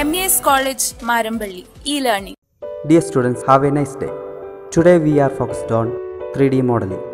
MES College Marampally e-learning. Dear students, have a nice day. Today we are focused on 3D modeling.